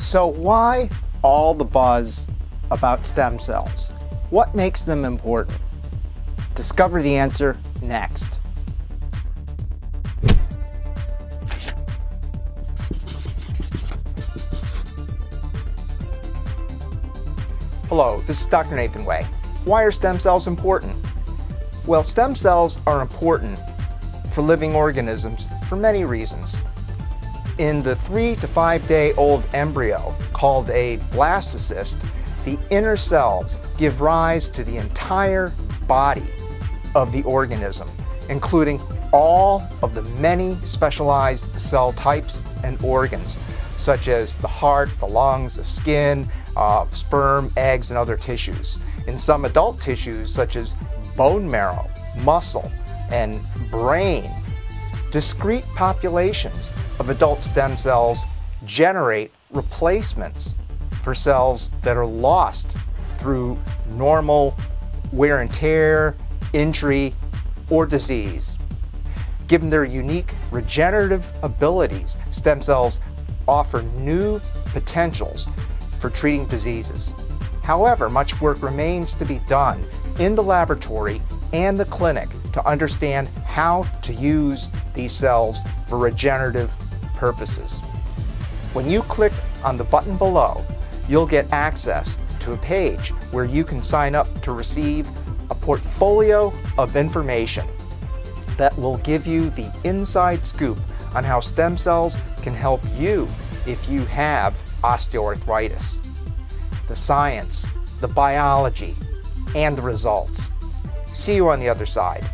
So why all the buzz about stem cells? What makes them important? Discover the answer next. Hello, this is Dr. Nathan Way. Why are stem cells important? Well, stem cells are important for living organisms for many reasons. In the 3 to 5 day old embryo, called a blastocyst, the inner cells give rise to the entire body of the organism, including all of the many specialized cell types and organs, such as the heart, the lungs, the skin, sperm, eggs, and other tissues. In some adult tissues, such as bone marrow, muscle, and brain, discrete populations of adult stem cells generate replacements for cells that are lost through normal wear and tear, injury, or disease. Given their unique regenerative abilities, stem cells offer new potentials for treating diseases. However, much work remains to be done in the laboratory and the clinic to understand how to use these cells for regenerative purposes. When you click on the button below, you'll get access to a page where you can sign up to receive a portfolio of information that will give you the inside scoop on how stem cells can help you if you have osteoarthritis. The science, the biology, and the results. See you on the other side.